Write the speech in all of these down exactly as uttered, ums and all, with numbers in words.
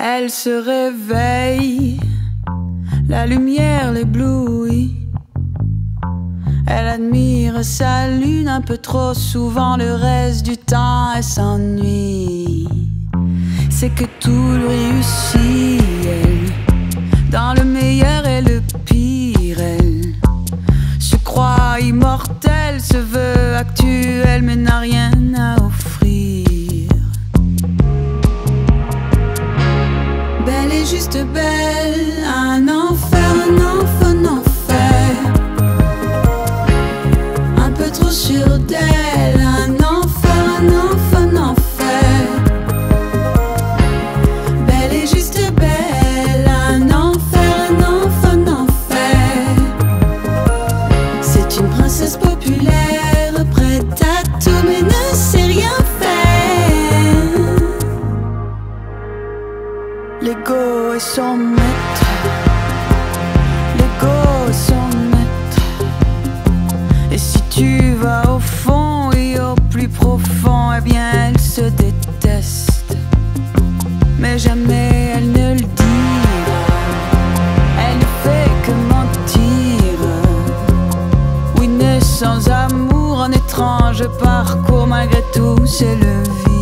Elle se réveille, la lumière l'éblouit. Elle admire sa lune un peu trop souvent, le reste du temps elle s'ennuie. C'est que tout lui réussit, elle, dans le meilleur et le pire. Elle se croit immortelle, se veut actuelle mais n'a rien à offrir. Belle et juste belle, un enfer, un enfer, un enfer. Un peu trop sûre d'elle, un enfer, un enfer, un enfer. Belle et juste belle, un enfer, un enfer, un enfer. C'est une princesse populaire, prête à tout mais ne sait rien faire. L'ego est son maître, l'ego est son maître. Et si tu vas au fond et au plus profond, eh bien elle se déteste. Mais jamais elle ne le dit, elle ne fait que mentir. Oui, née sans amour, un étrange parcours, malgré tout c'est le vide.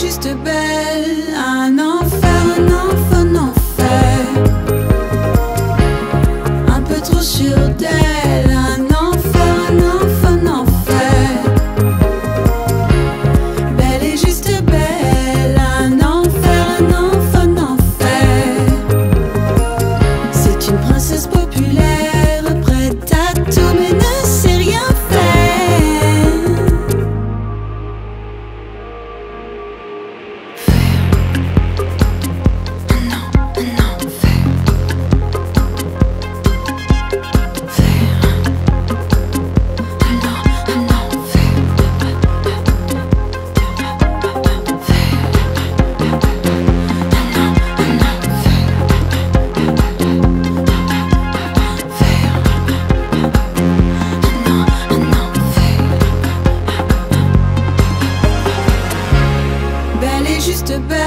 Juste belle, un enfer, un enfer, un enfer. Un peu trop sûre d'elle, un enfer, un enfer, un enfer. Belle et juste belle, un enfer, un enfer, un enfer. C'est une princesse populaire, prête à tout mais ne sait rien faire. Just a bit.